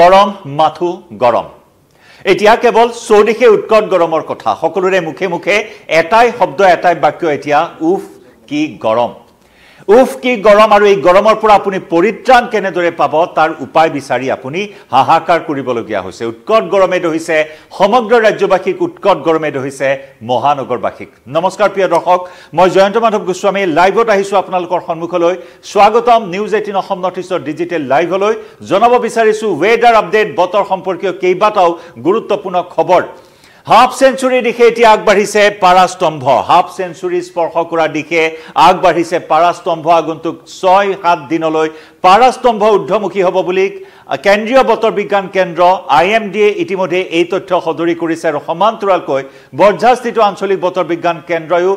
গৰম মাথু গৰম এতিয়া কেবল সৌদিকে উৎকট গৰমৰ কথা সকলোৰে মুখে মুখে এটাই শব্দ এটাই বাক্য এতিয়া উফ কি গৰম আৰু এই গৰমৰ পৰা আপুনি পৰিত্ৰাণ কেনেদৰে পাব তাৰ উপায় বিচাৰি আপুনি হাহাকাৰ কৰিবলগীয়া হৈছে উৎকট গৰমে দহিছে সমগ্ৰ ৰাজ্যবাসীক উৎকট গৰমে দহিছে মহানগৰবাসীক নমস্কাৰ প্ৰিয় দৰ্শক মই জয়ন্ত মাধৱ গোস্বামী লাইভত আহিছো আপোনালোকৰ সন্মুখলৈ স্বাগতম নিউজ 18 অসম নৰ্থ ইষ্টৰ ডিজিটেল লাইভলৈ জনাব বিচাৰিছো ওয়েদাৰ আপডেট বতৰ সম্পৰ্কীয় কেইবাটাও গুৰুত্বপূৰ্ণ খবৰ Half century decay Agbarise Parastombo, half century for Hokura decay, Agbarise Parastombo Aguntuk Soy Had Dinoloi, Parastombo Domuki Hobobulik, a Kendrio Botorbikan Kendro, IMD Itimode Eto Hodori Kuriser Homanturalkoi, Borjasti to Ansoli Botorbikan Kendroyu,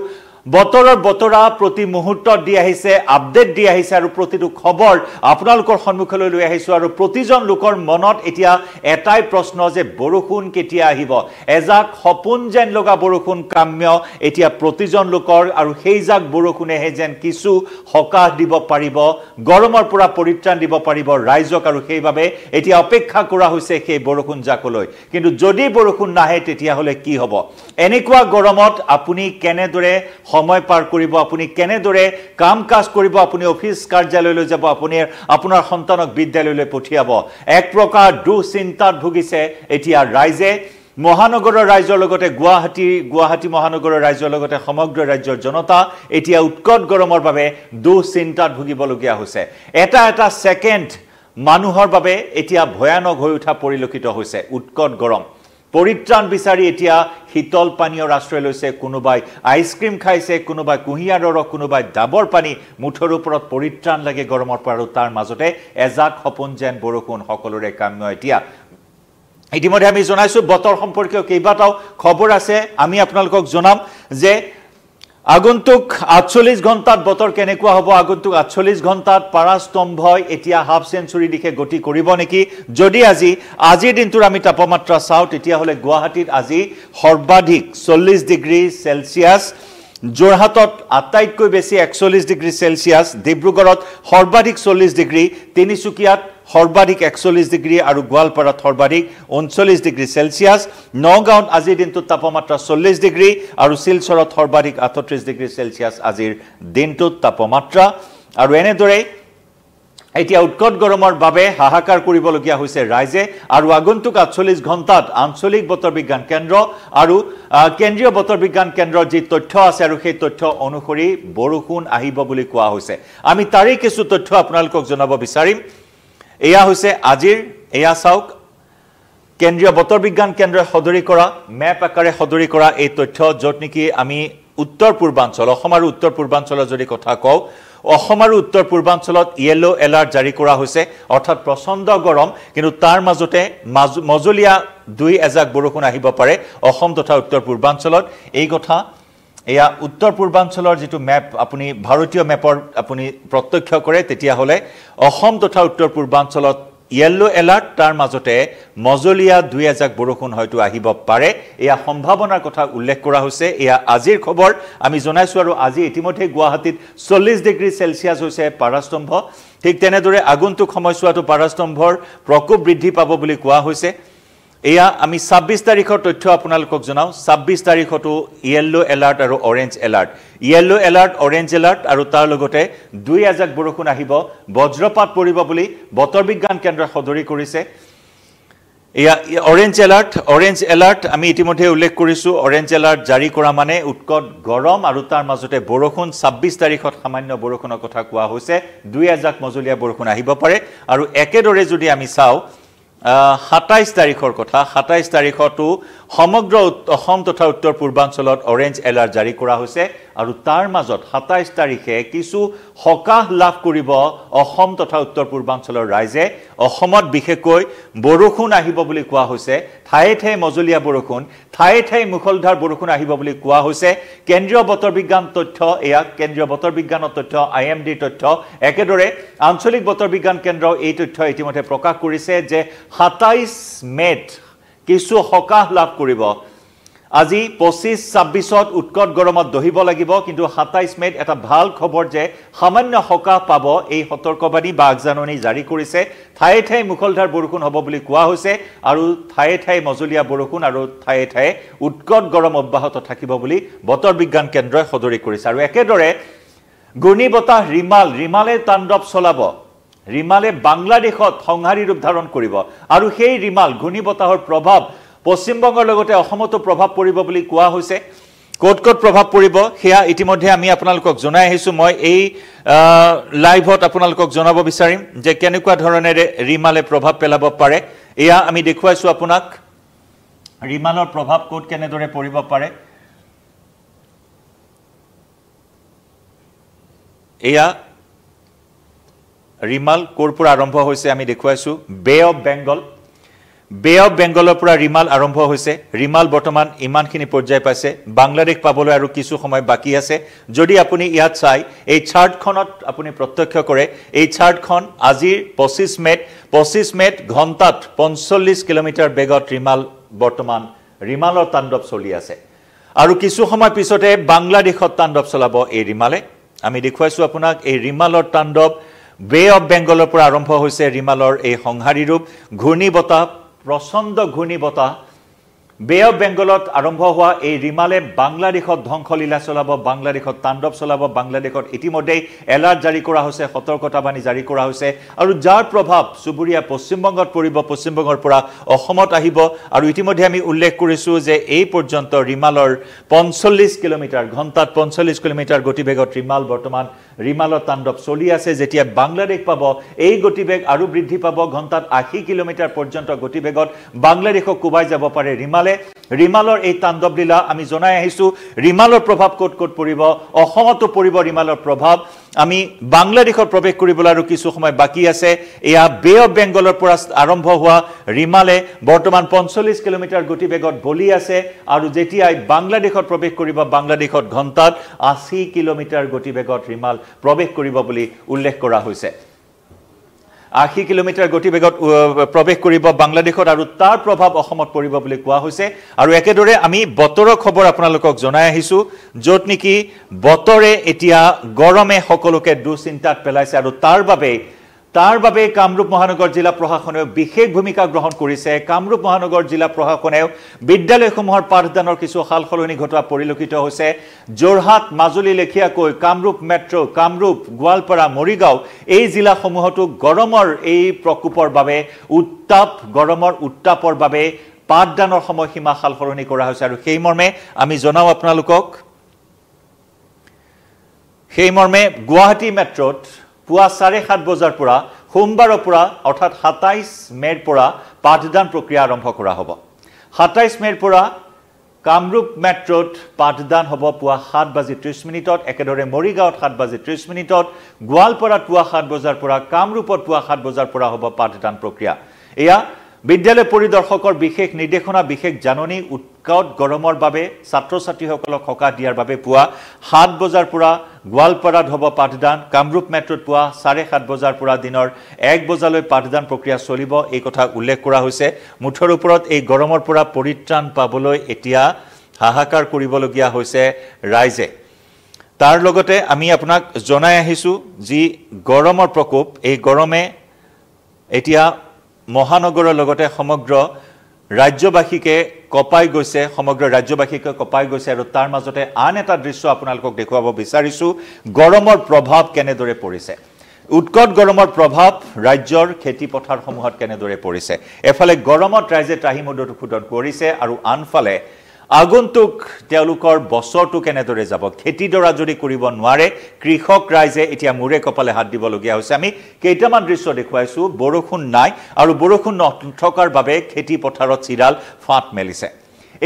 Botor Botora Proti Muhuto Diahise, Abdet Diahisaru Protitu Hobor, Apnalkor Honmukolo Hisaru Protizon Lukor Monot Etia, Etai Prosnoze, Boruhun Ketia Hivo, Ezak Hopunjen Loga Boruhun Kamio, Etia Protizon Lukor, Arhezak Boruhune Hezen Kisu, Hoka Dibo Paribo, Goromor Pura Poritan Dibo Paribo, Raizok Aruhebabe, Etia Pekha Kurahuseke, Boruhun Jakoloi, Kindu Jodi Boruhun Nahet Etia Hole Kihobo, Enikwa Goromot, Apuni Kenedore. সময় পার কৰিব আপুনি কেনেদৰে কাম কাজ কৰিব আপুনি office কাৰ্যালয়লৈ যাব আপুনি আপোনাৰ সন্তানক বিদ্যালয়লৈ পঠিয়াব এক প্ৰকাৰ দুশ্চিন্তাত ভুগিছে এতিয়া ৰাইজে মহানগৰৰ ৰাইজৰ লগতে গুৱাহাটী মহানগৰৰ ৰাইজৰ লগতে সমগ্ৰ ৰাজ্যৰ জনতা এতিয়া উৎকট গৰমৰ বাবে দুশ্চিন্তাত ভুগিবলগীয়া হৈছে এটা এটা সেকেন্ড মানুহৰ বাবে এতিয়া ভয়ানক হৈ উঠা পৰিলক্ষিত হৈছে উৎকট গৰম পৰিত্ৰাণ বিচাৰি এতিয়া হিতল পানীয় ৰাষ্ট্ৰলৈ লৈছে কোনোবাই আইসক্ৰিম খাইছে কোনোবাই কুহিয়াৰৰ কোনোবাই ডাবৰ পানী মুঠৰ ওপৰত পৰিত্ৰাণ লাগে গৰমৰ পৰা তাৰ মাজতে এজাক হপন যেন বৰষুণ সকলোৰে কাম্য এতিয়া ইতিমধ্যে আমি জনাইছো বতৰ সম্পৰ্কীয় কেইবাটাও খবৰ আছে আমি আপোনালোকক জনাম যে আগন্তুক 48 ঘণ্টাত বতৰ কেনেকুৱা হ'ব আগন্তুক 48 ঘণ্টাত পাৰাস্তম্ভই এতিয়া হাফ সেঞ্চুৰী দিখে গতি কৰিব নেকি যদি আজি দিনটোৰ আমি তাপমাত্ৰা চাও তেতিয়া হলে গুৱাহাটীত আজি সৰ্বাধিক 40 ডিগ্ৰী সেলসিয়াস জোৰহাটত আটাইতকৈ বেছি 41 ডিগ্ৰী সেলসিয়াস ডিব্ৰুগড়ত সৰ্বাধিক 40 ডিগ্ৰী তিনিচুকীয়াত সৰ্বাধিক 41 ডিগ্ৰি আৰু গোৱালপাৰাত সৰ্বাধিক 39 ডিগ্ৰি সেলসিয়াস নগাঁওত আজি দিনটো তাপমাত্ৰা 40 ডিগ্ৰি আৰু শিলচৰত সৰ্বাধিক 38 ডিগ্ৰি সেলসিয়াস আজিৰ দিনটো তাপমাত্ৰা আৰু এনেদৰে এতিয়া উৎকট গৰমৰ বাবে হাহাকাৰ কৰিবলগীয়া হৈছে ৰাইজে আৰু আগন্তুক 48 ঘণ্টাত আঞ্চলিক বতৰ বিজ্ঞান কেন্দ্ৰ আৰু কেন্দ্ৰীয় বতৰ বিজ্ঞান কেন্দ্ৰৰ যি তথ্য আছে আৰু সেই তথ্য অনুসৰি বৰষুণ আহিব বুলি কোৱা হৈছে আমি তাৰে কিছু তথ্য আপোনালোকক জনাব বিচাৰিম এয়া হৈছে আজিৰ এয়া সাউক কেন্দ্ৰীয় বতৰ বিজ্ঞান কেন্দ্ৰৰ সদৰি কৰা ম্যাপ আকাৰে সদৰি কৰা এই তথ্য যত নেকি আমি উত্তৰ পূৰ্বাঞ্চল অসম আৰু উত্তৰ পূৰ্বাঞ্চলৰ যদি কথা কও অসম আৰু উত্তৰ পূৰ্বাঞ্চলত ইয়েলো এলাৰ্ট জাৰি কৰা হৈছে অৰ্থাৎ প্ৰচণ্ড গৰম কিন্তু তাৰ মাজতে মজলিয়া দুই এজাক বৰষুণ আহিব পাৰে অসম তথা উত্তৰ পূৰ্বাঞ্চলত এই কথা এয়া উত্তৰ পূৰ্বাঞ্চলৰ যেটো ম্যাপ আপুনি ভাৰতীয় ম্যাপৰ আপুনি প্ৰত্যক্ষ কৰে তেতিয়া হলে অসম তথা উত্তৰ পূৰ্বাঞ্চলত ইয়েলো এলাৰ্ট তাৰ মাজতে মজলিয়া দুই এজাক বৰষুণ হয়তো আহিব পাৰে এয়া সম্ভাৱনাৰ কথা উল্লেখ কৰা হৈছে এয়া আজিৰ খবৰ আমি জনাইছো আৰু আজি ইতিমধ্যে গুৱাহাটীত 40 ডিগ্ৰী সেলসিয়াস হৈছে পাৰাস্তম্ভ ঠিক তেনেদৰে আগন্তুক সময়ছোৱাটো পাৰাস্তম্ভৰ প্ৰকোপ বৃদ্ধি পাব বুলি কোৱা হৈছে এয়া আমি 26 তাৰিখৰ তথ্য আপোনালোকক জনাও 26 তাৰিখটো ইয়েলো এলাৰ্ট আৰু orange alert yellow alert orange alert আৰু তাৰ লগতে দুই এজাক বৰষুণ আহিব বজ্ৰপাত পৰিব বুলি বতৰ বিজ্ঞান কেন্দ্ৰ সদৰি কৰিছে এয়া অৰেঞ্জ এলাৰ্ট আমি ইতিমধ্যে উল্লেখ কৰিছো অৰেঞ্জ এলাৰ্ট জাৰি কৰা মানে উৎকট গৰম আৰু তাৰ মাজতে বৰষুণ 26 তাৰিখত সামান্য বৰষুণৰ কথা কোৱা হৈছে দুই এজাক মজলীয়া বৰষুণ আহিব পাৰে আৰু একেদৰে যদি আমি চাও 27 তাৰিখৰ কথা 27 তাৰিখটো সমগ্ৰ অসম তথা উত্তৰ পূৰ্বাঞ্চলত অৰেঞ্জ এলাৰ্ট জাৰি কৰা হৈছে আৰু তাৰ মাজত 27 তাৰিখে কিছু হকাহ লাভ কৰিব অসম তথা উত্তৰ পূৰ্বাঞ্চলৰ ৰাইজে অসমত বিশেষকৈ বৰষুণ আহিব বুলি কোৱা হৈছে ঠায়ে মজলীয়া বৰষুণ ঠায়ে মুখলধাৰ বৰষুণ আহিব বুলি কোৱা হৈছে কেন্দ্ৰীয় বতৰ বিজ্ঞান তথ্য এয়া কেন্দ্ৰীয় বতৰ বিজ্ঞানৰ তথ্য আইএমডি তথ্য একেদৰে আঞ্চলিক বতৰ বিজ্ঞান কেন্দ্ৰ এই তথ্য ইতিমধ্যে প্ৰকাশ কৰিছে যে 27 মেত কিছু হকাহ লাভ কৰিব আজি 25-26 উৎকট গৰমত দহিব লাগিব কিন্তু 27 মেত এটা ভাল খবৰ যে সামান্য হকা পাব এই সতৰ্কবাণী বাগজাননী জাৰি কৰিছে ঠায়ে ঠায়ে মুখলধাৰ বৰষুণ হ'ব বুলি কোৱা হৈছে আৰু ঠায়ে ঠায়ে মজলীয়া বৰষুণ আৰু ঠায়ে ঠায়ে উৎকট গৰম অব্যাহত থাকিব বুলি বতৰ বিজ্ঞান কেন্দ্ৰই সদৰি কৰিছে আৰু একেদৰে ঘূৰ্ণিবতাহ ৰিমালে তাণ্ডৱ চলাব ৰিমালে বাংলাদেশত সংহাৰী ৰূপ ধাৰণ কৰিব আৰু সেই ৰিমাল ঘূৰ্ণিবতাহৰ প্ৰভাৱ पश्चिम बंगाल लगते अहमतो प्रभाव परिब বুলি কোৱা হৈছে কোট কোট प्रभाव परिब হেয়া ইতিমধ্যে আমি আপোনালোকক জনাই আহিছো মই এই লাইভত আপোনালোকক জনাব বিচাৰিম যে কেনেকুৱা ধৰণে ৰিমালে প্ৰভাৱ পেলাব পাৰে এয়া আমি দেখুৱাইছো আপোনাক ৰিমালৰ প্ৰভাৱ কোট কেনেদৰে পৰিব পাৰে এয়া ৰিমাল কোৰপুৰ আৰম্ভ হৈছে আমি দেখুৱাইছো বে অফ বেংগলৰ পৰা ৰিমাল আৰম্ভ হৈছে ৰিমাল বৰ্তমান ইমানখিনি পৰ্যায় পাইছে বাংলাদেশ পাবলৈ আৰু কিছু সময় বাকি আছে যদি আপুনি ইয়াত চাই এই চাৰ্টখনত আপুনি প্ৰত্যক্ষ কৰে এই চাৰ্টখন আজিৰ 25 মেত ঘণ্টাত 45 কিলোমিটাৰ বেগত ৰিমাল বৰ্তমান ৰিমালৰ তাণ্ডৱ চলি আছে আৰু কিছু সময় পিছতে বাংলাদেশত তাণ্ডৱ চলাব এই ৰিমালে আমি দেখুৱাইছো আপোনাক এই ৰিমালৰ তাণ্ডৱ বে অফ বেংগলৰ পৰা আৰম্ভ হৈছে ৰিমালৰ এই সংহাৰী ৰূপ ঘূৰ্ণিবতাহ प्रचंड घूर्णिबताह बे अफ बेंगलत आरम्भ हुआ ए रिमाले बांग्लादेशत ध्वंसलीला चलाब बांग्लादेशत तांडव चलाब बांग्लादेशत इतिमध्ये एलार्ट जारी करा होइसे सतर्कता बाणी जारी करा होइसे आरु जार प्रभाव सुबुरिया पश्चिम बंगत परिब पश्चिम बंगर पुरा अहमत आहिब आरु इतिमध्ये आमी उल्लेख करिसु जे ए पर्यंत रिमालर 45 किलोमीटर घंटात 45 किलोमीटर गतिबेगत रिमाल बर्तमान रिमालर तांडव चलि आछे जेतिया बांग्लादेश पाब ए गतिबेग आरु बृद्धि पाब घंटात 80 किलोमीटर पर्यंत गतिबेगत बांग्लादेशक कोबाय जाब पारे रिमाल ৰিমালৰ এই তাণ্ডৱ লীলা আমি জনাই আহিছো ৰিমালৰ প্ৰভাৱ কোট কোট পৰিব অসমতো পৰিব ৰিমালৰ প্ৰভাৱ আমি বাংলাদেশৰ প্ৰৱেশ কৰিবলৈ আৰু কিছু সময় বাকি আছে এয়া বে অফ বেংগলৰ পৰা আৰম্ভ হোৱা ৰিমালে বৰ্তমান 45 কিলোমিটাৰ গতিবেগত বলি আছে আৰু যেতিয়া বাংলাদেশত প্ৰৱেশ কৰিব বাংলাদেশত ঘণ্টাত 80 কিলোমিটাৰ গতিবেগত ৰিমাল প্ৰৱেশ কৰিব বুলি উল্লেখ কৰা হৈছে 80 কিলোমিটাৰ গতিবেগত প্ৰৱেশ কৰিব বাংলাদেশত আৰু তাৰ প্ৰভাৱ অসমত পৰিব বুলি কোৱা হৈছে আৰু একেদৰে আমি বতৰৰ খবৰ আপোনালোকক জনাই আহিছো যত নেকি বতৰে এতিয়া গৰমে সকলোকে দুচিন্তাত পেলাইছে আৰু তাৰ বাবে কামৰূপ মহানগৰ জিলা প্ৰশাসনে বিশেষ ভূমিকা গ্ৰহণ কৰিছে কামৰূপ মহানগৰ জিলা প্ৰশাসনে বিদ্যালয়সমূহৰ পাঠদানৰ কিছু হালখলনি ঘটোৱা পৰিলক্ষিত হৈছে জোৰহাট মাজুলী লেখিয়াকৈ কামৰূপ মেট্ৰ কামৰূপ গোৱালপাৰা মৰিগাঁও এই জিলাসমূহতো গৰমৰ এই প্ৰকোপৰ বাবে গৰমৰ উত্তাপৰ বাবে পাঠদানৰ সময়সীমা হালখলনি কৰা হৈছে আৰু সেই মৰ্মে আমি জনাও আপোনালোকক সেই মৰ্মে গুৱাহাটী মেট্ৰত पुआ 7:30 बजार पुरा सोमवार पुरा अर्थात 27 मेर पुरा पाठदान प्रक्रिया आरम्भ करा हब 27 मेर पुरा कामरूप मेट्रोत पाठदान हब पुआ 7:30 एकेदरे मरिगाँव 7:30 गोवालपारा पुआ 7 बजार पुरा कामरूपत पुआ 7 बजार पुरा हब पाठदान प्रक्रिया एया বিদ্যালয় পৰিদৰ্শকৰ বিশেষ নিৰ্দেশনা বিশেষ জাননী উৎকট গৰমৰ বাবে ছাত্ৰ ছাত্ৰীসকলক হকা দিয়াৰ বাবে পুৱা 7 বজাৰ পৰা গোৱালপাৰাত হ'ব পাঠদান কামৰূপ মেট্ৰত পুৱা 7:30 বজাৰ পৰা দিনৰ 1 বজালৈ পাঠদান প্ৰক্ৰিয়া চলিব এই কথা উল্লেখ কৰা হৈছে মুঠৰ ওপৰত এই গৰমৰ পৰা পৰিত্ৰাণ পাবলৈ এতিয়া হাহাকাৰ কৰিবলগীয়া হৈছে ৰাইজে তাৰ লগতে আমি আপোনাক জনাই আহিছো যি গৰমৰ প্ৰকোপ এই গৰমে এতিয়া মহানগৰৰ লগতে সমগ্ৰ ৰাজ্যবাসীকে কপাই গৈছে আৰু তাৰ মাজতে আন এটা দৃশ্য আপোনালোকক দেখুৱাব বিচাৰিছো গৰমৰ প্ৰভাৱ কেনেদৰে পৰিছে উৎকট গৰমৰ প্ৰভাৱ ৰাজ্যৰ খেতি পথাৰসমূহত কেনেদৰে পৰিছে এফালে গৰমত ৰাইজে ত্ৰাহিমদত খুদন কৰিছে আৰু আনফালে আগন্তুক তেওঁলোকৰ বছৰটো কেনেদৰে যাব খেতিডৰা যদি কৰিব নোৱাৰে কৃষক ৰাইজে এতিয়া মুৰে কপালে হাত দিবলগীয়া হৈছে আমি কেইটামান দৃশ্য দেখুৱাইছো বৰষুণ নাই আৰু বৰষুণ নথকাৰ বাবে খেতি পথাৰত চিৰাল ফাট মেলিছে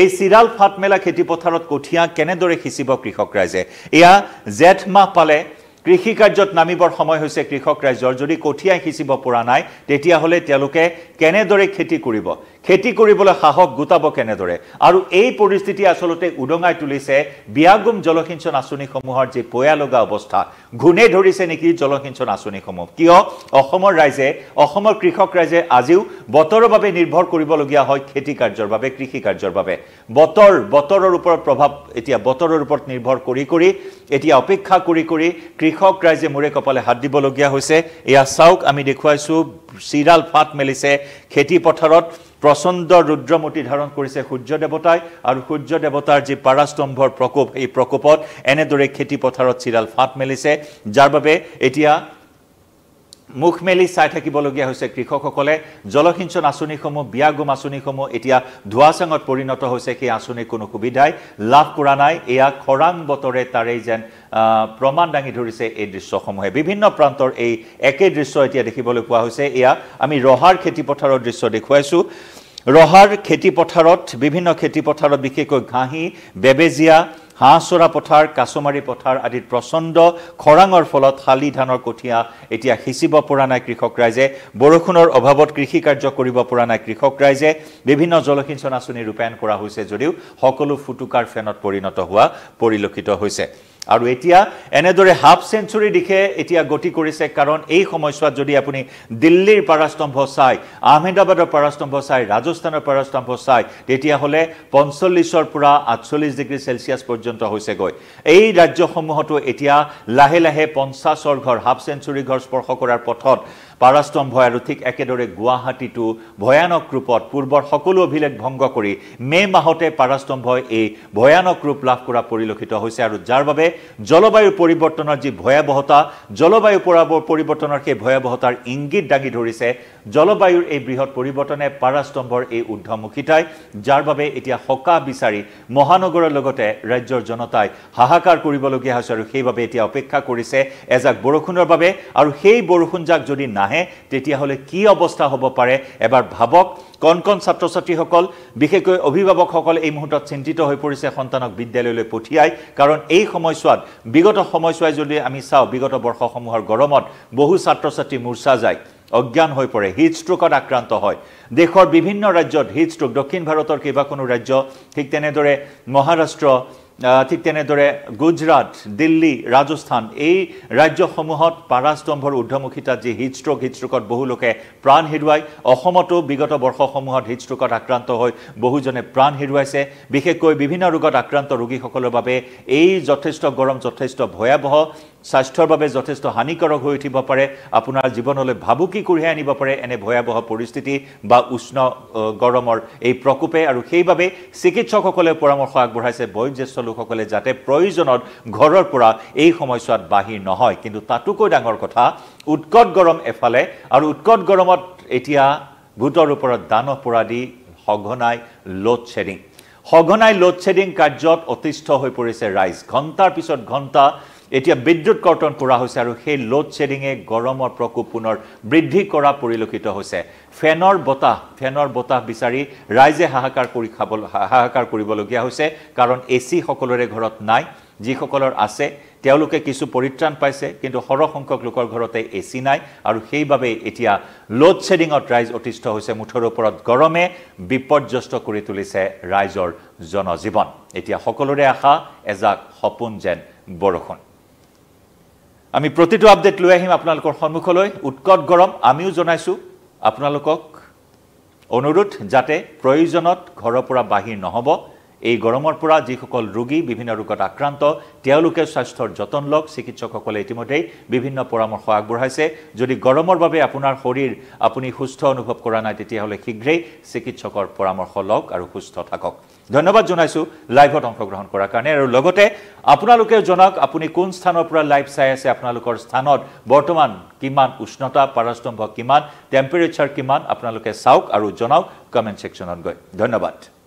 এই চিৰাল ফাট মেলা খেতি পথাৰত কঠিয়া কেনেদৰে সিচিব কৃষক ৰাইজে এয়া জেঠ মাহ পালে কৃষি কাৰ্যত নামিবৰ সময় হৈছে কৃষক ৰাইজৰ যদি কঠিয়া সিচিব পৰা নাই তেতিয়া হলে তেওঁলোকে কেনেদৰে খেতি কৰিব খেতি কৰিবলৈ সাহস গুটাব কেনেদৰে আৰু এই পৰিস্থিতি আসলতে উদঙাই তুলিছে বিয়াগুম জলসিঞ্চন আঁচনিসমূহৰ যে পয়ালগা অৱস্থা ঘুনে ধৰিছে নেকি জলসিঞ্চন আঁচনিসমূহ কিয় অসমৰ ৰাইজে অসমৰ কৃষক ৰাইজে আজিও বতৰৰ বাবে নিৰ্ভৰ কৰিবলগীয়া হয় খেতি কাৰ্যৰ বাবে কৃষি কাৰ্যৰ বাবে বতৰৰ ওপৰত প্ৰভাৱ এতিয়া বতৰৰ ওপৰত নিৰ্ভৰ কৰি এতিয়া অপেক্ষা কৰি কৃষক ৰাইজে মুৰে কপালে হাত দিবলগীয়া হৈছে এয়া সাউক আমি দেখুৱাইছো সিডাল ফাট মেলিছে খেতি পথাৰত প্রচন্ড রুদ্রমূর্তি ধারণ করেছে সূর্য দেবতায় আর সূর্য দেবতার যে পারাস্তম্ভর প্রকোপ এই প্রকোপত এনেদরে খেতি পথারত চিরাল ফাট মেলিছে যার বাবে এতিয়া মুখ মেলি চাই থাকিবলগীয়া হৈছে কৃষকসকলে জলসিঞ্চন আঁচনিসমূহ বিয়াগুম আঁচনিসমূহ এতিয়া ধোঁৱাচাঙত পৰিণত হৈছে কি আঁচনি কোনো সুবিধাই লাভ কৰা নাই এয়া খৰাং বতৰে তাৰেই যেন প্ৰমাণ দাঙি ধৰিছে এই দৃশ্যসমূহে বিভিন্ন প্ৰান্তৰ এই একে দৃশ্য এতিয়া দেখিবলৈ পোৱা হৈছে এয়া আমি ৰহাৰ খেতিপথাৰৰ দৃশ্য দেখুৱাইছো ৰহাৰ খেতিপথাৰত বিভিন্ন খেতিপথাৰত বিশেষকৈ ঘাঁহি বেবেজিয়া হাঁসৰা পথাৰ কাছমাৰি পথাৰ আদিত প্ৰচন্ড খৰাঙৰ ফলত শালি ধানৰ কঠিয়া এতিয়া হিচিব পৰা নাই কৃষক ৰাইজে বৰষুণৰ অভাৱত কৃষি কাৰ্য কৰিব পৰা নাই কৃষক ৰাইজে বিভিন্ন জলসিঞ্চন আঁচনি ৰূপায়ণ কৰা হৈছে যদিও সকলো ফুটুকাৰ ফেনত পৰিণত হোৱা পৰিলক্ষিত হৈছে আৰু এতিয়া এনেদৰে হাফ সেঞ্চুৰি দিখে এতিয়া গতি কৰিছে কাৰণ এই সময়ছোৱাত যদি আপুনি দিল্লীৰ পাৰাস্তম্ভ চাই আহমেদাবাদৰ পাৰাস্তম্ভ চাই ৰাজস্থানৰ পাৰাস্তম্ভ চাই তেতিয়া হলে 45 ৰ পৰা 48 ডিগ্ৰী সেলসিয়াস পৰ্যন্ত হৈছে গৈ এই ৰাজ্যসমূহতো এতিয়া লাহে লাহে 50 ৰ ঘৰ হাফ সেঞ্চুৰি ঘৰ স্পৰ্শ কৰাৰ পথত পাৰাস্তম্ভ আৰু ঠিক একেদৰে গুৱাহাটীটো ভয়ানক ৰূপত পূৰ্বৰ সকলো অভিলেখ ভংগ কৰি মে মাহতে পাৰাস্তম্ভই এই ভয়ানক ৰূপ লাভ কৰা পৰিলক্ষিত হৈছে আৰু যাৰ বাবে জলবায়ু পৰিৱৰ্তনৰ যি ভয়াবহতা জলবায়ু পৰিৱৰ্তনৰ সেই ভয়াবহতাৰ ইংগিত দাঙি ধৰিছে জলবায়ুৰ এই বৃহৎ পৰিৱৰ্তনে পাৰাস্তম্ভৰ এই উদ্ধমুখিতাই যাৰ বাবে এতিয়া হকা বিচাৰি মহানগৰৰ লগতে ৰাজ্যৰ জনতাই হাহাকাৰ কৰিবলগীয়া হৈছে আৰু সেইবাবে এতিয়া অপেক্ষা কৰিছে এজাক বৰষুণৰ বাবে আৰু সেই বৰষুণ যাক যদি নাহে তেতিয়া হলে কি অৱস্থা হ'ব পাৰে এবাৰ ভাবক কোন ছাত্ৰ ছাত্ৰীসকল বিশেষকৈ অভিভাৱকসকল এই মুহূৰ্তত চিন্তিত হৈ পৰিছে সন্তানক বিদ্যালয়লৈ পঠিয়াই কাৰণ এই সময়ছোৱাত বিগত সময়ছোৱাই যদি আমি চাওঁ বিগত বৰ্ষসমূহৰ গৰমত বহু ছাত্ৰ ছাত্ৰী মূৰ্ছা যায় অজ্ঞান হৈ পৰে হিট ষ্ট্ৰ'কত আক্ৰান্ত হয় দেশৰ বিভিন্ন ৰাজ্যত হিট ষ্ট্ৰ'ক দক্ষিণ ভাৰতৰ কেইবাখনো ৰাজ্য ঠিক তেনেদৰে মহাৰাষ্ট্ৰ ঠিক তেনেদৰে গুজৰাট দিল্লী ৰাজস্থান এই ৰাজ্যসমূহত পাৰাস্তম্ভৰ উদ্ধমুখিতা যে হিট ষ্ট্ৰ'কত বহু লোকে প্ৰাণ হেৰুৱাই অসমতো বিগত বৰ্ষসমূহত হিট ষ্ট্ৰ'কত আক্ৰান্ত হৈ বহুজনে প্ৰাণ হেৰুৱাইছে বিশেষকৈ বিভিন্ন ৰোগত আক্ৰান্ত ৰোগীসকলৰ বাবে এই যথেষ্ট গৰম যথেষ্ট ভয়াবহ স্বাস্থ্যৰ বাবে যথেষ্ট হানিকাৰক হৈ উঠিব পাৰে আপোনাৰ জীৱনলৈ ভাবুকি কঢ়িয়াই আনিব পাৰে এনে ভয়াবহ পৰিস্থিতি বা উষ্ণ গৰমৰ এই প্ৰকোপে আৰু সেইবাবে চিকিৎসকসকলে পৰামৰ্শ আগবঢ়াইছে বয়োজ্যেষ্ঠ লোকসকলে যাতে প্ৰয়োজনত ঘৰৰ পৰা এই সময়ছোৱাত বাহিৰ নহয় কিন্তু তাতোকৈ ডাঙৰ কথা উৎকট গৰম এফালে আৰু উৎকট গৰমত এতিয়া ভূতৰ ওপৰত দানৱ পৰা দি সঘনাই লোড শ্বেডিং কাৰ্যত অতিষ্ঠ হৈ পৰিছে ৰাইজ ঘণ্টাৰ পিছত ঘণ্টা এতিয়া বিদ্যুৎ কৰ্তন কৰা হৈছে আৰু সেই লোড শ্বেডিংয়ে গৰমৰ প্ৰকোপ পুনৰ বৃদ্ধি কৰা পৰিলক্ষিত হৈছে ফেনৰ বতাহ বিচাৰি ৰাইজে হাহাকাৰ কৰিবলগীয়া হৈছে কাৰণ এচি সকলোৰে ঘৰত নাই যিসকলৰ আছে তেওঁলোকে কিছু পৰিত্ৰাণ পাইছে কিন্তু সৰহসংখ্যক লোকৰ ঘৰতে এচি নাই আৰু সেইবাবে এতিয়া লোড শ্বেডিংত ৰাইজ অতিষ্ঠ হৈছে মুঠৰ ওপৰত গৰমে বিপৰ্যস্ত কৰি তুলিছে ৰাইজৰ জনজীৱন এতিয়া সকলোৰে আশা এজাক সপোন যেন বৰষুণ আমি প্ৰতিটো আপডেট লৈ আহিম আপোনালোকৰ সন্মুখলৈ উৎকট গৰম আমিও জনাইছো আপোনালোকক অনুৰোধ যাতে প্ৰয়োজনত ঘৰৰ পৰা বাহিৰ নহব এই গৰমৰ পৰা যিসকল ৰোগী বিভিন্ন ৰোগত আক্ৰান্ত তেওঁলোকে স্বাস্থ্যৰ যতন লওক চিকিৎসকসকলে ইতিমধ্যে বিভিন্ন পৰামৰ্শ আগবঢ়াইছে যদি গৰমৰ বাবে আপোনাৰ শৰীৰ আপুনি সুস্থ অনুভৱ কৰা নাই তেতিয়াহলে শীঘ্ৰেই চিকিৎসকৰ পৰামৰ্শ লওক আৰু সুস্থ থাকক ধন্যবাদ জনাইছো লাইভত অংশগ্ৰহণ কৰাৰ কাৰণে আৰু লগতে আপোনালোকে জনাওক আপুনি কোন স্থানৰ পৰা লাইভ চাই আছে আপোনালোকৰ স্থানত বৰ্তমান কিমান উষ্ণতা পাৰাস্তম্ভ কিমান টেম্পাৰেচাৰ কিমান আপোনালোকে চাওক আৰু জনাওক কমেন্ট সেকশনত গৈ ধন্যবাদ